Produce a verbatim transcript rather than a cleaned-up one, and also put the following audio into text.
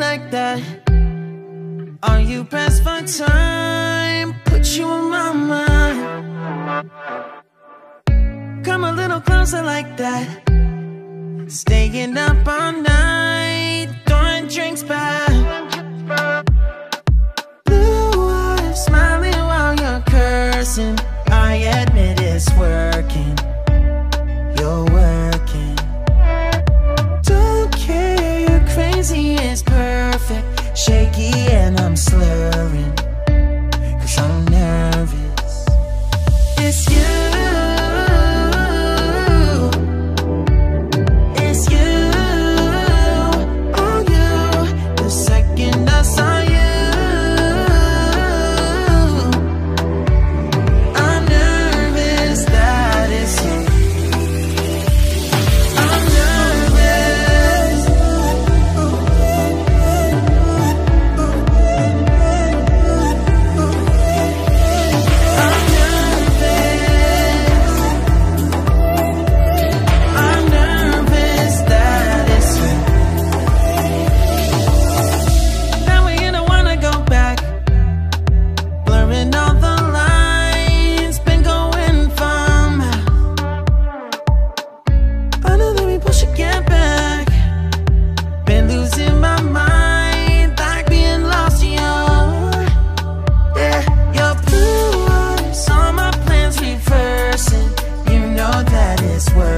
like that? Are you pressed for time? Put you on my mind. Come a little closer like that. Staying up all night, throwing drinks back. Blue eyes, smiling while you're cursing. I admit it's working. You're working. Don't care, you're crazy, it's perfect. Shaky and I'm slurring, 'cause I'm nervous. It's you. Swear.